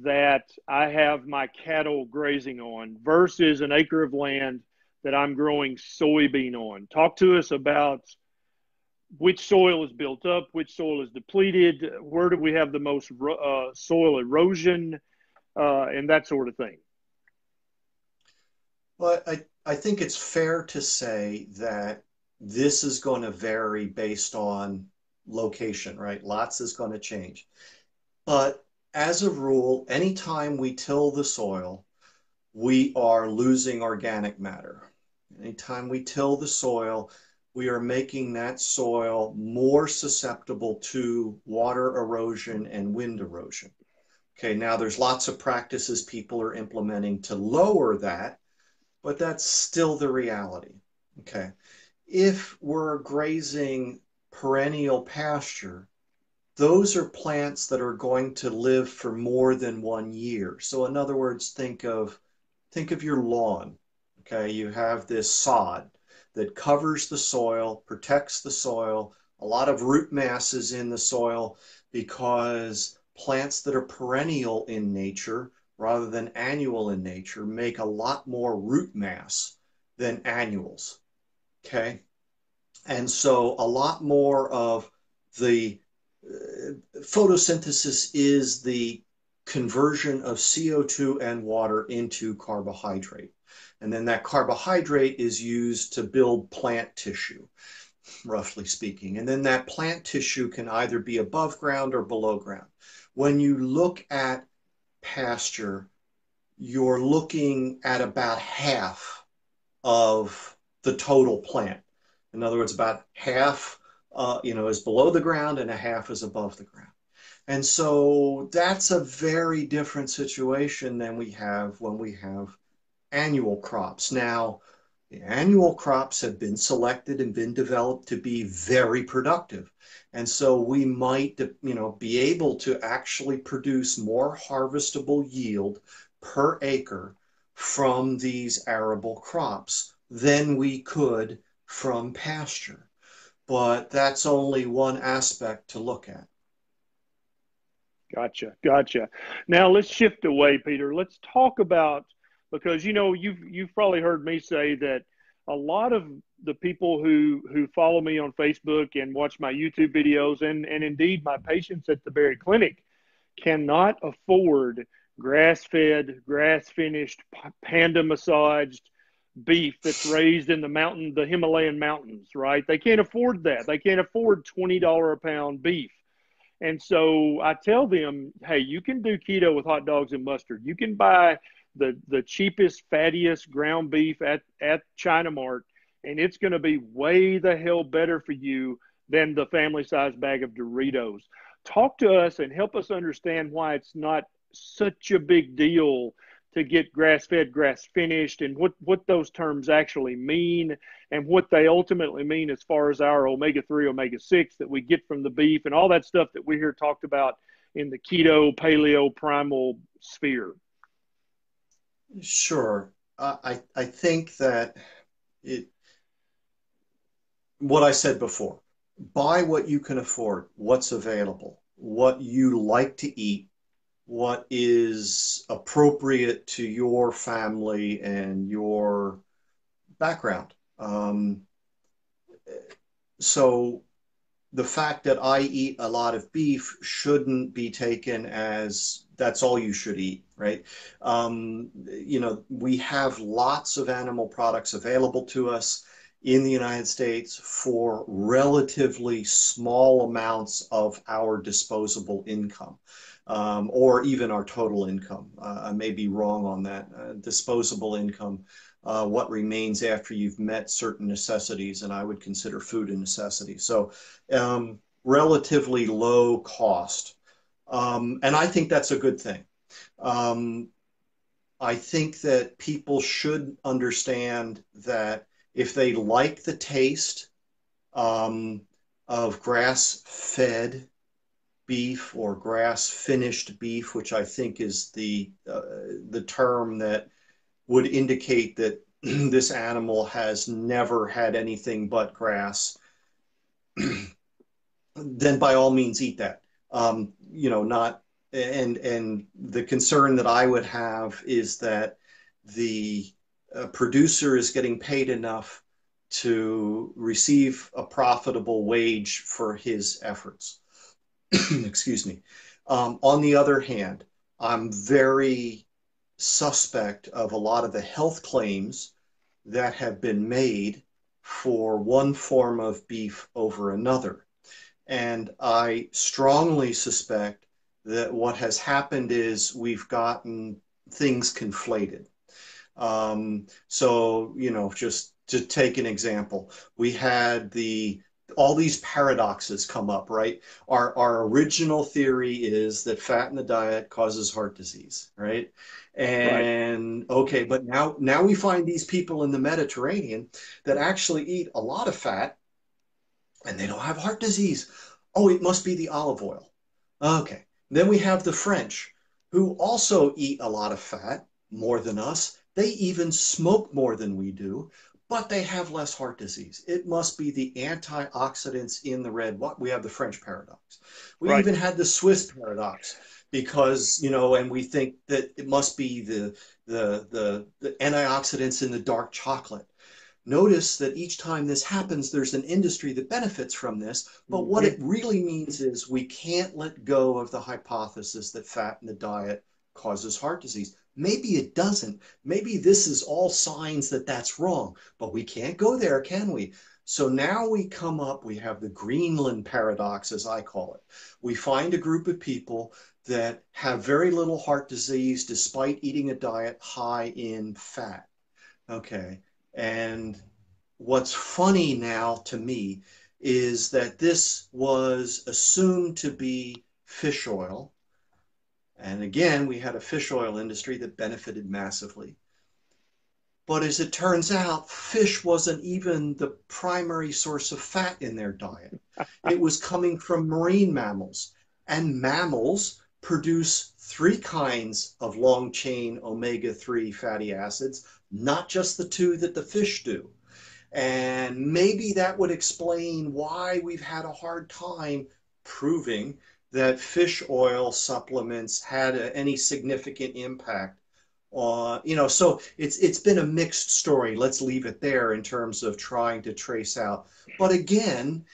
that I have my cattle grazing on versus an acre of land that I'm growing soybean on. Talk to us about which soil is built up, which soil is depleted, where do we have the most soil erosion, and that sort of thing. Well, I think it's fair to say that this is going to vary based on location, right? Lots is going to change. But as a rule, anytime we till the soil, we are losing organic matter. Anytime we till the soil, we are making that soil more susceptible to water erosion and wind erosion. Okay, now there's lots of practices people are implementing to lower that, but that's still the reality. Okay, if we're grazing perennial pasture, those are plants that are going to live for more than 1 year. So in other words, think of your lawn. Okay, you have this sod that covers the soil, protects the soil. A lot of root mass is in the soil because plants that are perennial in nature rather than annual in nature make a lot more root mass than annuals. Okay, and so a lot more of the photosynthesis is the conversion of CO2 and water into carbohydrate. And then that carbohydrate is used to build plant tissue, roughly speaking. And then that plant tissue can either be above ground or below ground. When you look at pasture, you're looking at about half of the total plant. In other words, about half is below the ground and a half is above the ground. And so that's a very different situation than we have when we have annual crops. Now, the annual crops have been selected and been developed to be very productive. And so we might, you know, be able to actually produce more harvestable yield per acre from these arable crops than we could from pasture. But that's only one aspect to look at. Gotcha, gotcha. Now let's shift away, Peter. Let's talk about, because, you know, you've probably heard me say that a lot of the people who follow me on Facebook and watch my YouTube videos and indeed my patients at the Berry Clinic cannot afford grass-fed, grass-finished, panda-massaged beef that's raised in the mountain, the Himalayan mountains, right? They can't afford that. They can't afford $20 a pound beef. And so I tell them, hey, you can do keto with hot dogs and mustard. You can buy the cheapest, fattiest ground beef at China Mart, and it's going to be way the hell better for you than the family-sized bag of Doritos. Talk to us and help us understand why it's not such a big deal to get grass-fed, grass-finished, and what those terms actually mean and what they ultimately mean as far as our omega-3, omega-6 that we get from the beef and all that stuff that we hear talked about in the keto, paleo, primal sphere. Sure. I think that what I said before, buy what you can afford, what's available, what you like to eat, what is appropriate to your family and your background. So the fact that I eat a lot of beef shouldn't be taken as that's all you should eat, right? You know, we have lots of animal products available to us in the United States for relatively small amounts of our disposable income. Or even our total income. I may be wrong on that. Disposable income, what remains after you've met certain necessities, and I would consider food a necessity. So relatively low cost. And I think that's a good thing. I think that people should understand that if they like the taste of grass-fed beef or grass-finished beef, which I think is the term that would indicate that this animal has never had anything but grass, then by all means eat that. You know, not and the concern that I would have is that the producer is getting paid enough to receive a profitable wage for his efforts. Excuse me. On the other hand, I'm very suspect of a lot of the health claims that have been made for one form of beef over another. And I strongly suspect that what has happened is we've gotten things conflated. So, you know, just to take an example, we had all these paradoxes come up, right? Our original theory is that fat in the diet causes heart disease, right? And right. Okay, but now we find these people in the Mediterranean that actually eat a lot of fat and they don't have heart disease. Oh, it must be the olive oil. Okay. Then we have the French who also eat a lot of fat, more than us. They even smoke more than we do. But they have less heart disease. It must be the antioxidants in the red. What we have the French paradox. We right. even had the Swiss paradox because, you know, and we think that it must be the antioxidants in the dark chocolate. Notice that each time this happens, there's an industry that benefits from this. But what it really means is we can't let go of the hypothesis that fat in the diet causes heart disease. Maybe it doesn't. Maybe this is all signs that that's wrong, but we can't go there, can we? So now we have the Greenland paradox, as I call it. We find a group of people that have very little heart disease despite eating a diet high in fat. Okay. And what's funny now to me is that this was assumed to be fish oil. And again, we had a fish oil industry that benefited massively. But as it turns out, fish wasn't even the primary source of fat in their diet. It was coming from marine mammals. And mammals produce 3 kinds of long-chain omega-3 fatty acids, not just the 2 that the fish do. And maybe that would explain why we've had a hard time proving that fish oil supplements had any significant impact. You know, so it's been a mixed story. Let's leave it there in terms of trying to trace out. But again,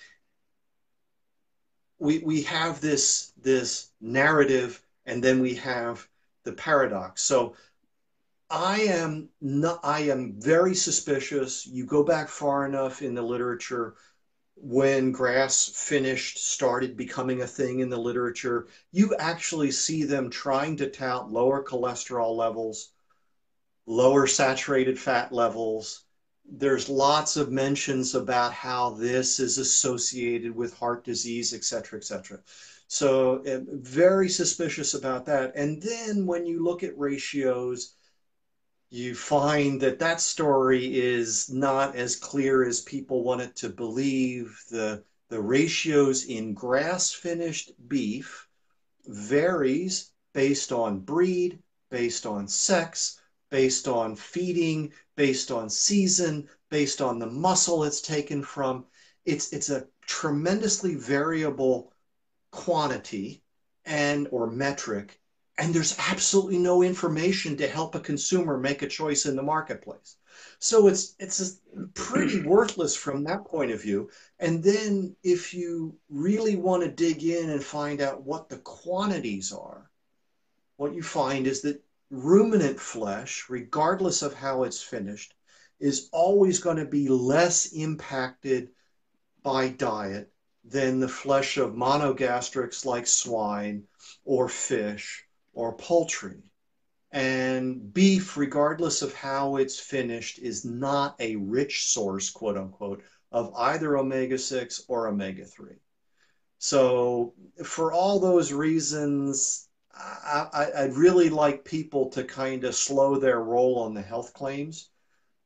we have this narrative, and then we have the paradox. So I am very suspicious. You go back far enough in the literature, when grass started becoming a thing in the literature, you actually see them trying to tout lower cholesterol levels, lower saturated fat levels. There's lots of mentions about how this is associated with heart disease, et cetera, et cetera. So very suspicious about that. And then when you look at ratios, you find that that story is not as clear as people want it to believe. The ratios in grass-finished beef varies based on breed, based on sex, based on feeding, based on season, based on the muscle it's taken from. It's a tremendously variable quantity or metric. And there's absolutely no information to help a consumer make a choice in the marketplace. So it's pretty worthless from that point of view. And then if you really want to dig in and find out what the quantities are, what you find is that ruminant flesh, regardless of how it's finished, is always going to be less impacted by diet than the flesh of monogastrics like swine or fish or poultry. And beef, regardless of how it's finished, is not a rich source, quote unquote, of either omega-6 or omega-3. So for all those reasons, I'd really like people to kind of slow their roll on the health claims.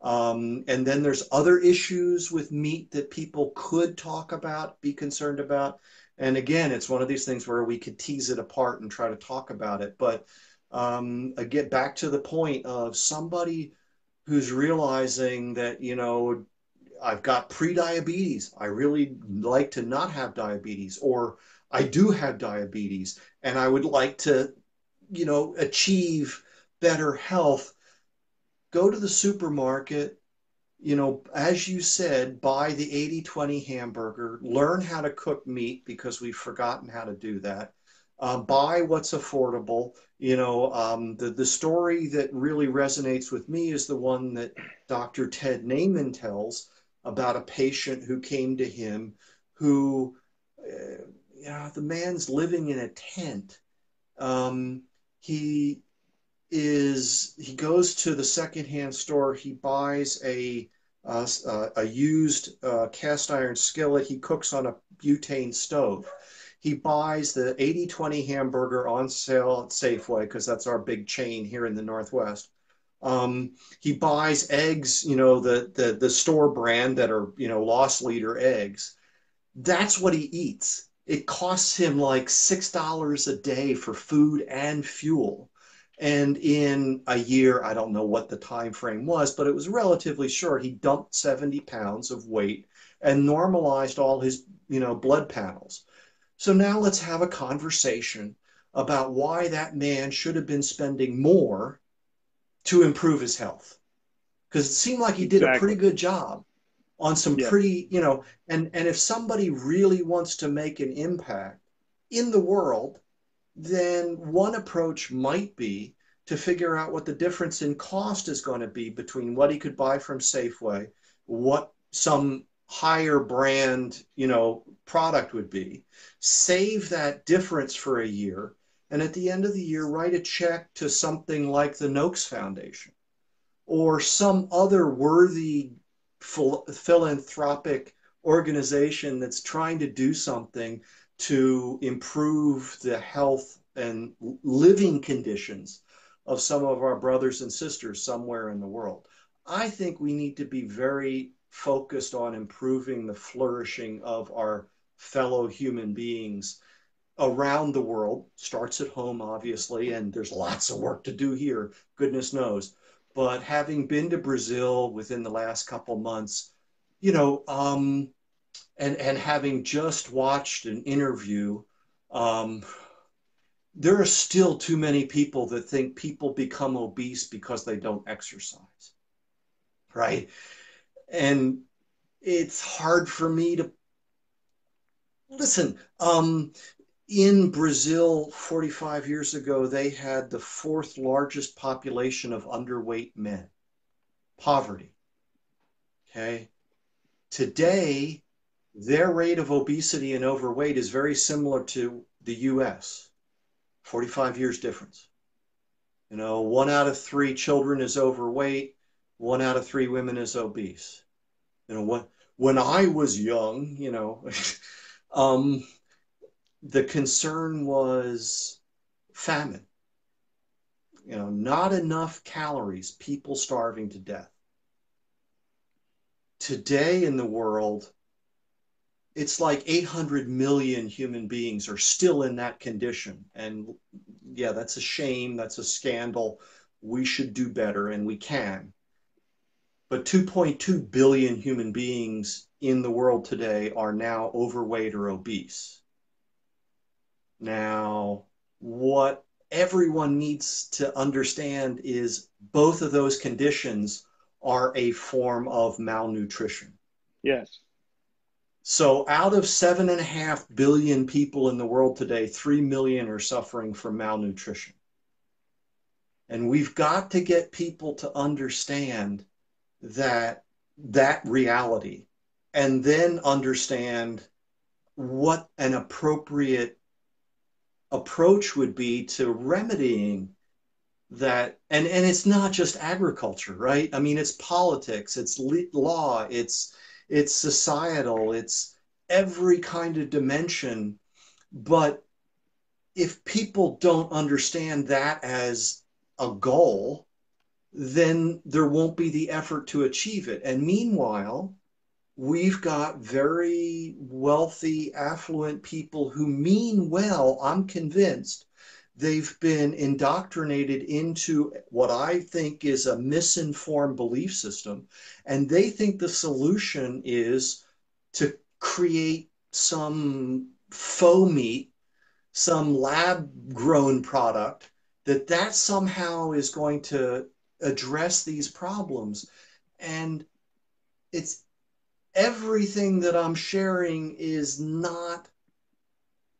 And then there's other issues with meat that people could talk about, be concerned about. And again, it's one of these things where we could tease it apart and try to talk about it. But I get back to the point of somebody who's realizing that, you know, I've got prediabetes. I really like to not have diabetes, or I do have diabetes and I would like to, you know, achieve better health. Go to the supermarket. You know, as you said, buy the 80-20 hamburger, learn how to cook meat because we've forgotten how to do that. Buy what's affordable. You know, the story that really resonates with me is the one that Dr. Ted Naiman tells about a patient who came to him who, you know, the man's living in a tent. He goes to the secondhand store, he buys a used cast iron skillet, he cooks on a butane stove. He buys the 80-20 hamburger on sale at Safeway, because that's our big chain here in the Northwest. He buys eggs, you know, the store brand that are, you know, loss leader eggs. That's what he eats. It costs him like $6 a day for food and fuel. And in a year, I don't know what the time frame was, but it was relatively short. He dumped 70 pounds of weight and normalized all his, you know, blood panels. So now let's have a conversation about why that man should have been spending more to improve his health. Because it seemed like he did a pretty good job on some pretty, you know, and if somebody really wants to make an impact in the world, then one approach might be to figure out what the difference in cost is going to be between what he could buy from Safeway, what some higher brand, you know, product would be, save that difference for a year, and at the end of the year, write a check to something like the Noakes Foundation or some other worthy philanthropic organization that's trying to do something to improve the health and living conditions of some of our brothers and sisters somewhere in the world. I think we need to be very focused on improving the flourishing of our fellow human beings around the world. Starts at home, obviously, and there's lots of work to do here, goodness knows. But having been to Brazil within the last couple months, you know, and having just watched an interview, there are still too many people that think people become obese because they don't exercise, right? And it's hard for me to, listen, in Brazil 45 years ago, they had the 4th largest population of underweight men, poverty, okay? Today, their rate of obesity and overweight is very similar to the U.S., 45 years difference. You know, 1 out of 3 children is overweight, 1 out of 3 women is obese. You know, when I was young, you know, the concern was famine. You know, not enough calories, people starving to death. Today in the world, it's like 800 million human beings are still in that condition. And yeah, that's a shame. That's a scandal. We should do better, and we can. But 2.2 billion human beings in the world today are now overweight or obese. Now, what everyone needs to understand is both of those conditions are a form of malnutrition. Yes. So out of 7.5 billion people in the world today, 3 million are suffering from malnutrition. And we've got to get people to understand that reality, and then understand what an appropriate approach would be to remedying that. And it's not just agriculture, right? I mean, it's politics, it's law, it's societal, it's every kind of dimension. But if people don't understand that as a goal, then there won't be the effort to achieve it. And meanwhile, we've got very wealthy, affluent people who mean well. I'm convinced they've been indoctrinated into what I think is a misinformed belief system, and they think the solution is to create some faux meat, some lab-grown product, that somehow is going to address these problems. And it's everything that I'm sharing is not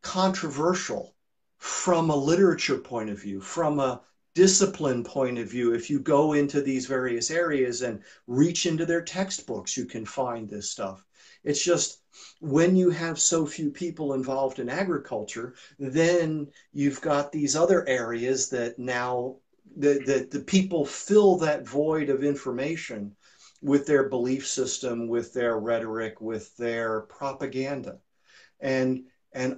controversial. From a literature point of view, from a discipline point of view, if you go into these various areas and reach into their textbooks, you can find this stuff. It's just when you have so few people involved in agriculture, then you've got these other areas that now the people fill that void of information with their belief system, with their rhetoric, with their propaganda. And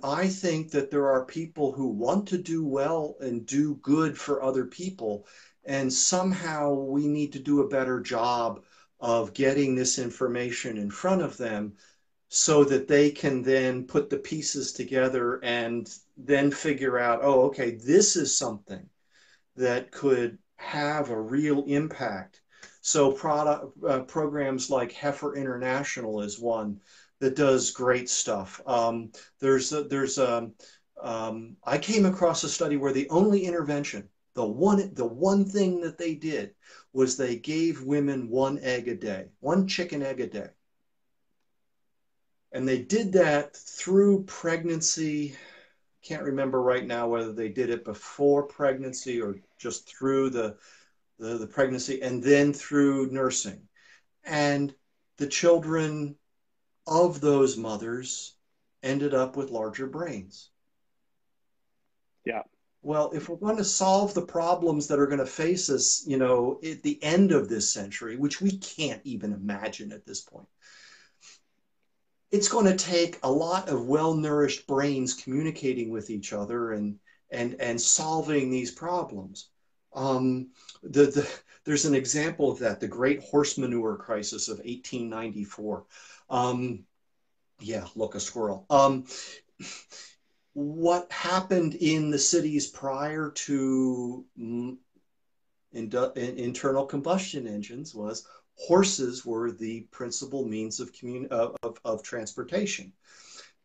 I think that there are people who want to do well and do good for other people. And somehow we need to do a better job of getting this information in front of them so that they can then put the pieces together and then figure out, oh, okay, this is something that could have a real impact. So programs like Heifer International is one that does great stuff. I came across a study where the only intervention, the one thing that they did was they gave women 1 egg a day, 1 chicken egg a day. And they did that through pregnancy. Can't remember right now whether they did it before pregnancy or just through the pregnancy, and then through nursing. And the children of those mothers ended up with larger brains. Yeah. Well, if we're going to solve the problems that are going to face us, you know, at the end of this century, which we can't even imagine at this point, it's going to take a lot of well-nourished brains communicating with each other and solving these problems. There's an example of that, the Great Horse Manure Crisis of 1894. Yeah, look, a squirrel. What happened in the cities prior to internal combustion engines was horses were the principal means of transportation.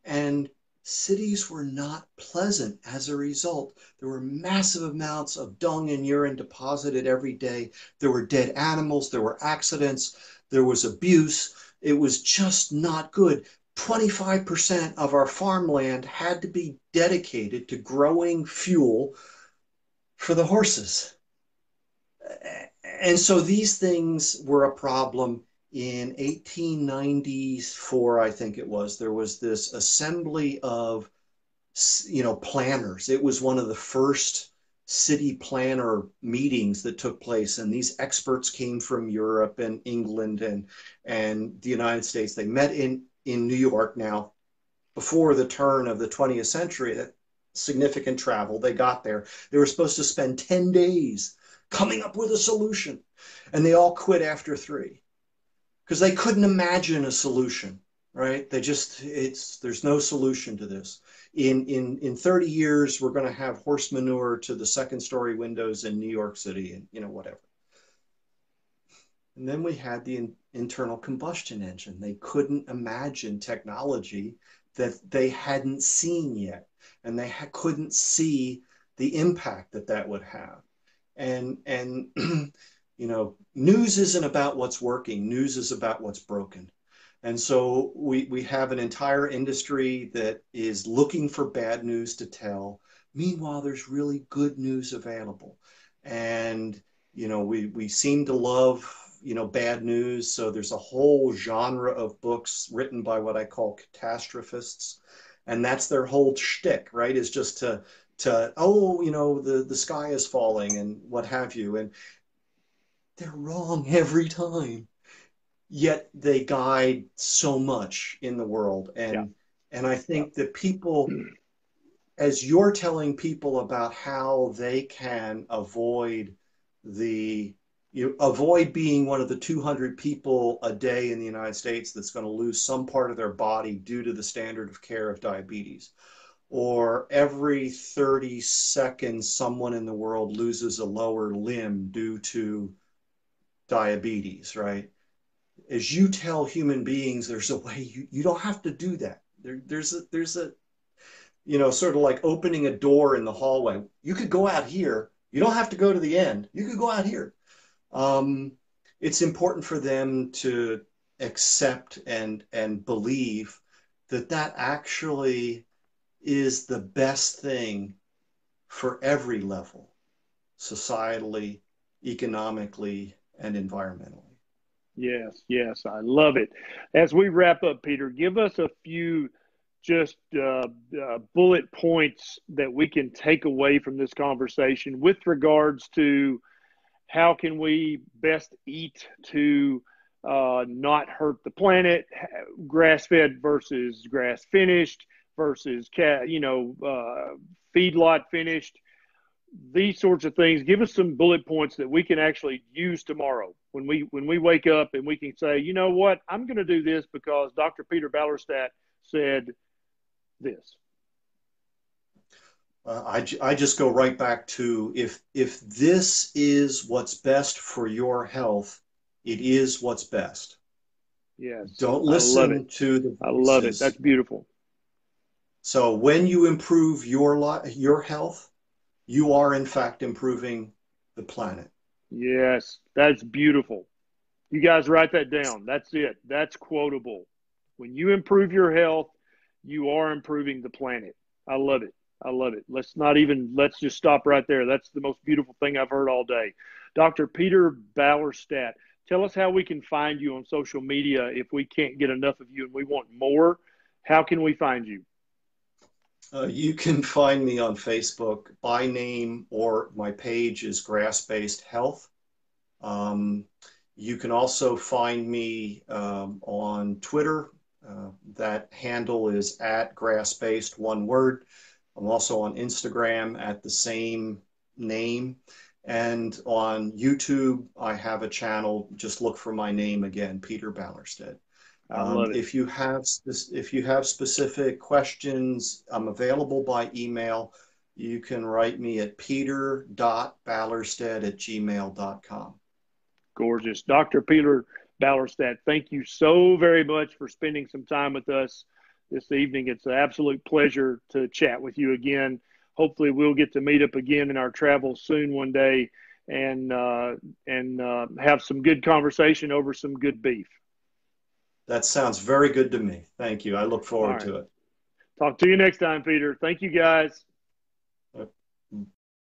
And cities were not pleasant as a result. There were massive amounts of dung and urine deposited every day. There were dead animals. There were accidents. There was abuse. It was just not good. 25% of our farmland had to be dedicated to growing fuel for the horses. And so these things were a problem. In 1894, I think it was, there was this assembly of, planners. It was one of the first city planner meetings that took place, and these experts came from Europe and England and the United States. They met in New York. Now, before the turn of the 20th century, that significant travel, they got there. They were supposed to spend 10 days coming up with a solution, and they all quit after 3 because they couldn't imagine a solution, right? They just, there's no solution to this. In 30 years, we're going to have horse manure to the second-story windows in New York City and, whatever. And then we had the internal combustion engine. They couldn't imagine technology that they hadn't seen yet, and they couldn't see the impact that that would have. And news isn't about what's working. News is about what's broken. And so we have an entire industry that is looking for bad news to tell. Meanwhile, there's really good news available. And, we seem to love, bad news. So there's a whole genre of books written by what I call catastrophists. And that's their whole shtick, right? Is just to oh, the sky is falling and what have you. And they're wrong every time. Yet they guide so much in the world. And, and I think that people, as you're telling people about how they can avoid avoid being one of the 200 people a day in the United States that's going to lose some part of their body due to the standard of care of diabetes, or every 30 seconds someone in the world loses a lower limb due to diabetes, right? As you tell human beings, there's a way. You don't have to do that. There's a sort of like opening a door in the hallway. You could go out here. You don't have to go to the end. You could go out here. It's important for them to accept and believe that that actually is the best thing for every level, societally, economically, and environmentally. Yes, yes, I love it. As we wrap up, Peter, give us a few just bullet points that we can take away from this conversation with regards to how can we best eat to not hurt the planet, grass-fed versus grass-finished versus, feedlot finished, these sorts of things. Give us some bullet points that we can actually use tomorrow when we wake up and we can say, you know what, I'm going to do this because Dr. Peter Ballerstedt said this. I just go right back to if this is what's best for your health, it is what's best. Yes. Don't listen to the voices. I love it. That's beautiful. So when you improve your health, you are in fact improving the planet. Yes, that's beautiful. You guys write that down. That's it. That's quotable. When you improve your health, you are improving the planet. I love it. I love it. Let's just stop right there. That's the most beautiful thing I've heard all day. Dr. Peter Ballerstedt, tell us how we can find you on social media if we can't get enough of you and we want more. How can we find you? You can find me on Facebook by name, or my page is Grass-Based Health. You can also find me on Twitter. That handle is @grassbased, one word. I'm also on Instagram at the same name. And on YouTube, I have a channel. Just look for my name again, Peter Ballerstedt. If you have specific questions, I'm available by email. You can write me at peter.ballerstedt@gmail.com. Gorgeous. Dr. Peter Ballerstedt, thank you so very much for spending some time with us this evening. It's an absolute pleasure to chat with you again. Hopefully we'll get to meet up again in our travels soon one day and have some good conversation over some good beef. That sounds very good to me. Thank you. I look forward to it. Talk to you next time, Peter. Thank you, guys.